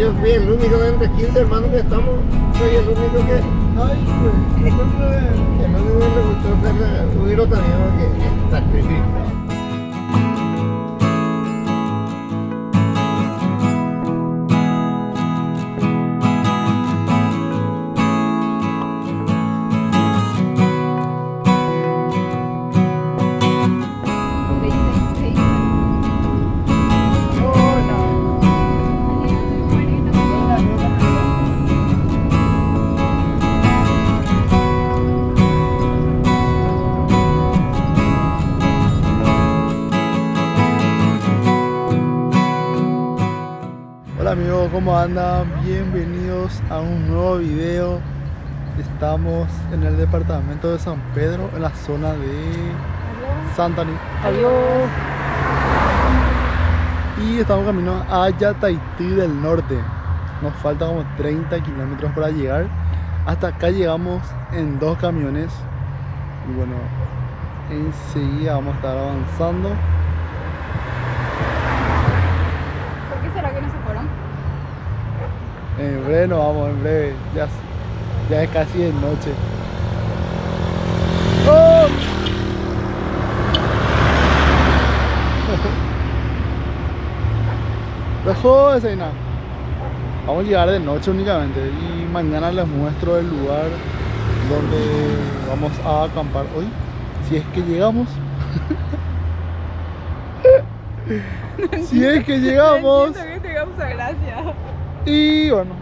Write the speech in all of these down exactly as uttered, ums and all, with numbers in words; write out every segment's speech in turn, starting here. Yo fui el único de entre quince hermanos que estamos, soy el único que... Ay, pues, que no le gustó hacer la, huir otra vez, porque es sacrificio. Amigos, ¿cómo andan? Bienvenidos a un nuevo video. Estamos en el departamento de San Pedro, en la zona de Santaní. Adiós. Y estamos caminando a Yataití del norte. Nos falta como treinta kilómetros para llegar. Hasta acá llegamos en dos camiones. Y bueno, enseguida vamos a estar avanzando. En breve nos vamos, en breve, ya, ya es casi de noche. ¡Oh! Dejó de cenar. Vamos a llegar de noche únicamente y mañana les muestro el lugar donde vamos a acampar hoy, si es que llegamos. No, si es que llegamos. No, que tengamos gracia. Y bueno,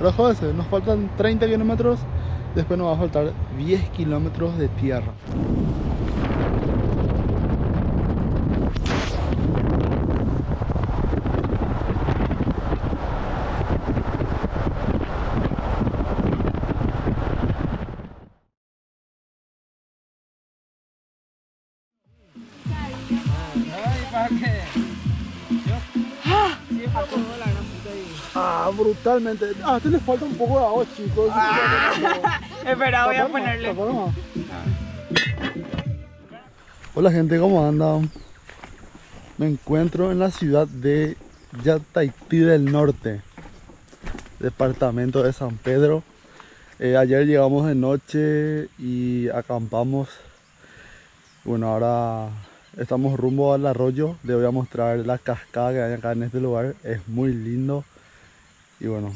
rejódense, nos faltan treinta kilómetros, después nos va a faltar diez kilómetros de tierra. Ah, brutalmente. Ah, este le falta un poco de agua, chicos. Ah, espera, voy a ponerle. Hola gente, ¿cómo andan? Me encuentro en la ciudad de Yataití del norte, departamento de San Pedro. Eh, ayer llegamos de noche y acampamos. Bueno, ahora estamos rumbo al arroyo. Les voy a mostrar la cascada que hay acá en este lugar. Es muy lindo. Y bueno,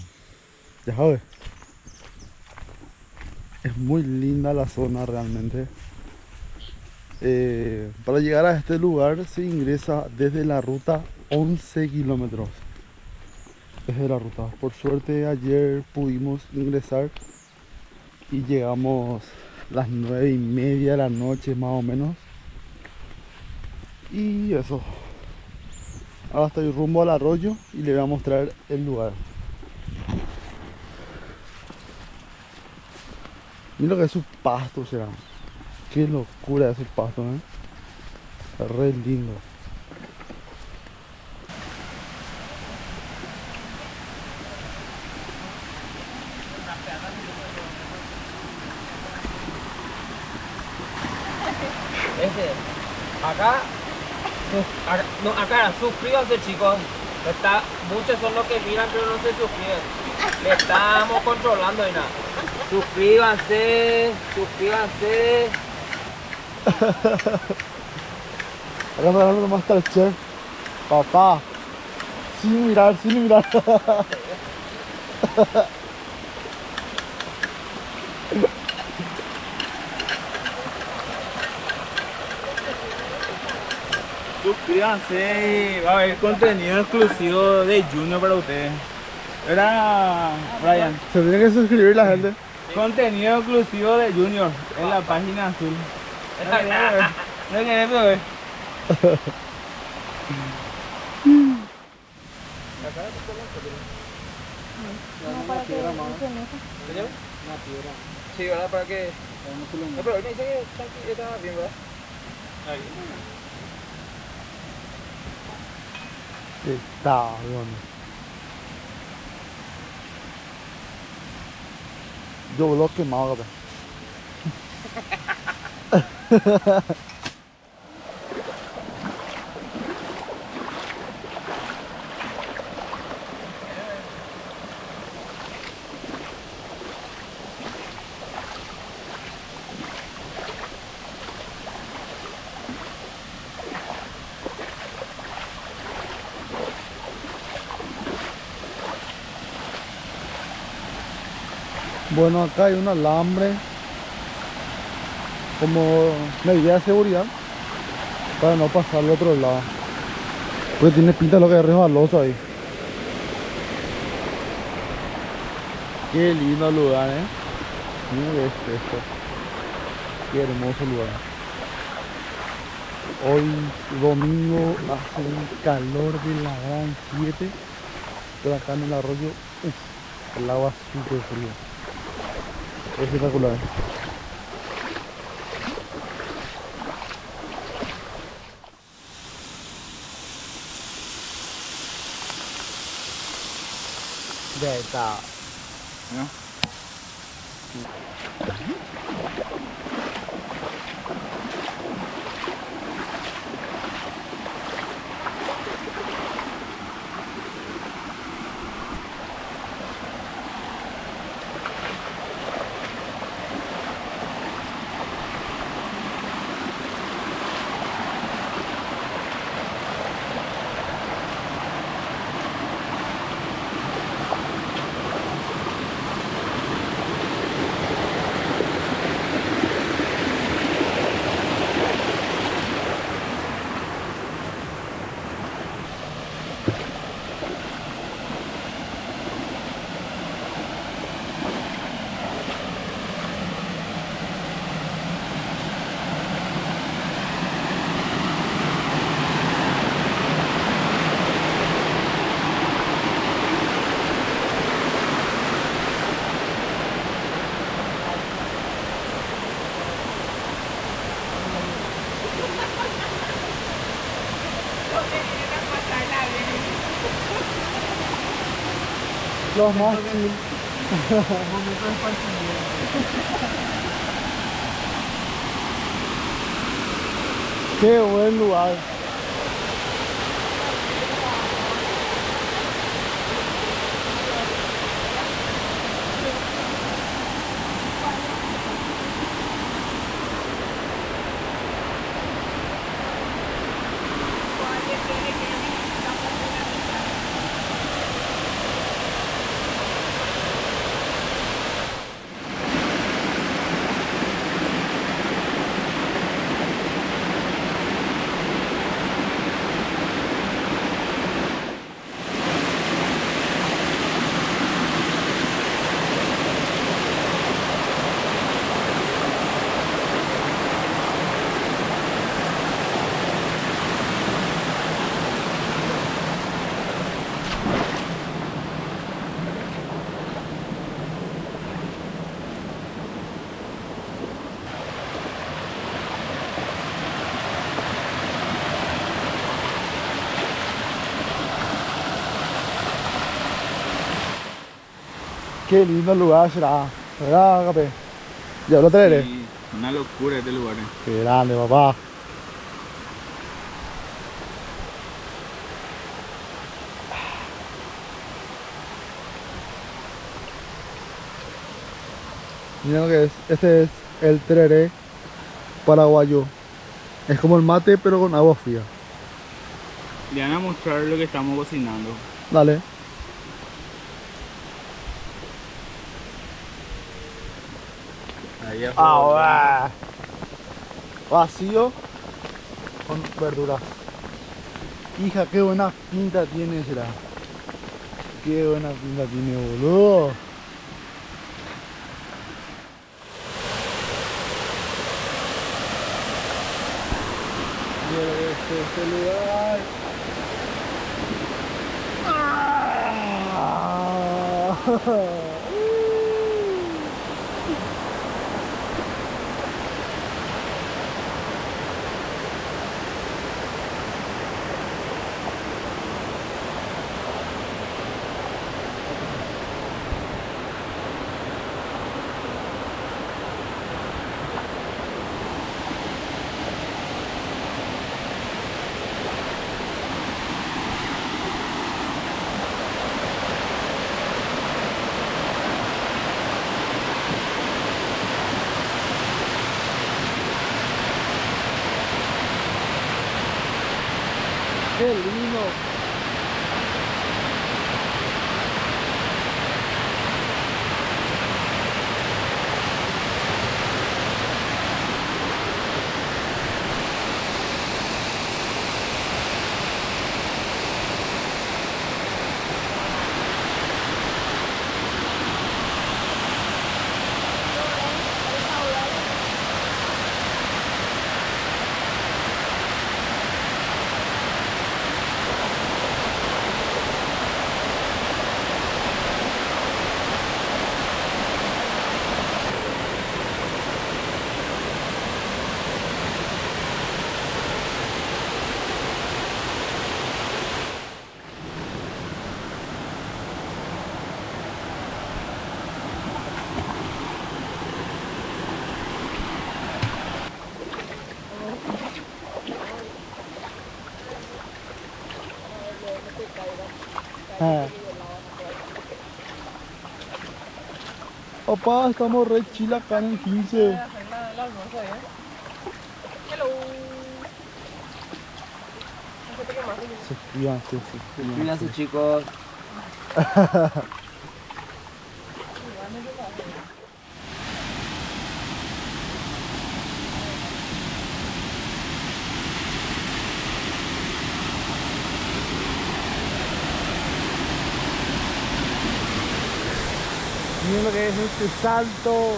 ya sabes, es muy linda la zona realmente. Eh, para llegar a este lugar se ingresa desde la ruta once kilómetros. Desde la ruta, por suerte ayer pudimos ingresar y llegamos las nueve y media de la noche más o menos. Y eso, ahora estoy rumbo al arroyo y le voy a mostrar el lugar. Mira lo que es su pasto, será. Qué locura es su pasto, ¿eh? Está re lindo. Este, acá, acá, no, acá, suscríbanse, chicos. Está, muchos son los que miran pero no se suscriben. Le estamos controlando y nada. Suscríbanse, suscríbanse. Acá está hablando más Masterchef. Papá. Sin mirar, sin mirar. Suscríbanse, va a haber contenido exclusivo de Junior para ustedes. ¿Verdad, Brian? Se tiene que suscribir la gente. Sí. Contenido exclusivo de Junior en la página azul. No querés ver. No querés ver. Una piedra más. Una piedra. Sí, ¿verdad? Para que... No, pero él me dice que está bien, ¿verdad? Ahí. Está bueno. Yo voló quemado, cabrón. Bueno, acá hay un alambre como medida de seguridad para no pasar al otro lado, porque tiene pinta lo que es resbaloso ahí. Qué lindo lugar, eh. Mira este, esto. Qué hermoso lugar. Hoy domingo hace un calor de la gran siete, pero acá en el arroyo uf, el agua súper fría. Es espectacular. Ya está. ¿No? Sí. Los más. Qué buen lugar. Qué lindo lugar será, ¿verdad, Agape? ¿Ya lo traeré? Sí, una locura este lugar, ¿eh? Qué grande, papá. Mira lo que es, este es el tereré paraguayo. Es como el mate, pero con agua fría. Le van a mostrar lo que estamos cocinando. Dale. Ahora vacío con verduras. Hija, qué buena pinta tiene será. Qué buena pinta tiene, boludo. Mira este, este lugar. ¡Ah! ¡Qué lindo! Papá, estamos re chila acá en el quince. Se cuidan, sí, se cuidan. Cuídense, chicos. Miren lo que es este salto.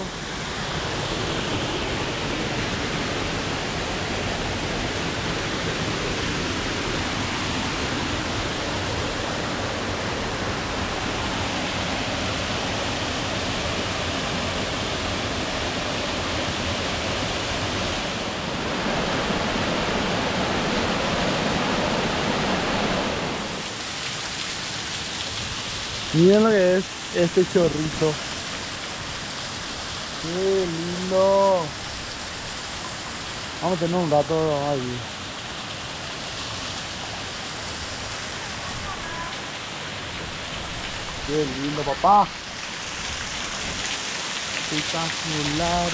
Miren lo que es este chorrito. ¡Qué lindo! Vamos a tener un rato ahí. ¡Qué lindo, papá! Espectacular.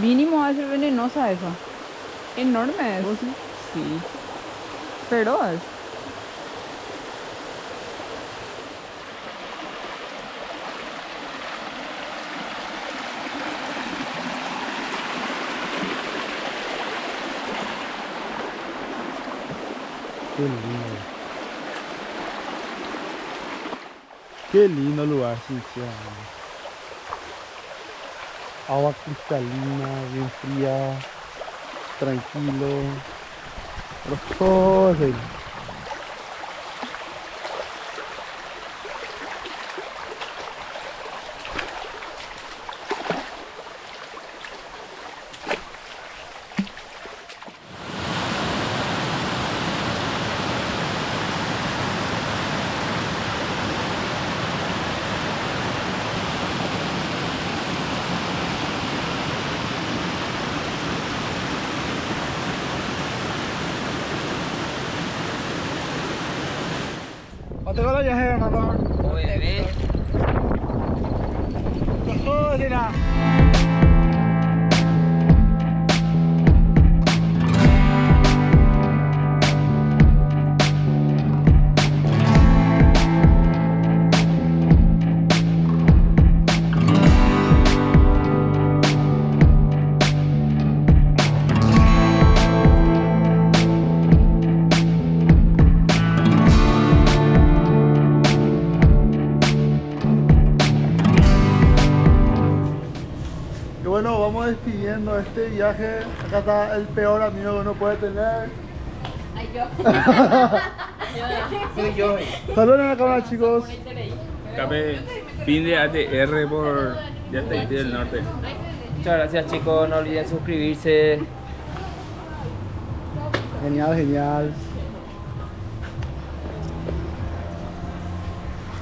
Mínimo va a ser venenosa esa. Enorme es. ¿Oh, sí? Sí. Feroz. Qué lindo. Qué lindo lugar, sinceramente. Agua cristalina, bien fría, tranquilo, los corren. ¿Cuánto gol ya es, papá? Obviamente. ¡Joder! Bueno, vamos despidiendo este viaje. Acá está el peor amigo que uno puede tener. Ay, yo. Soy yo. Saludos a la cámara, chicos. Cape, fin de A T R por Ya Te Viste del Norte. Muchas gracias, chicos. No olviden suscribirse. Genial, genial.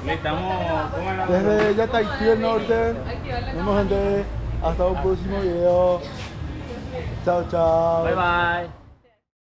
Estamos desde Ya Te Viste del Norte. Vemos gente. Hasta un próximo video. Chao, chao. Bye, bye.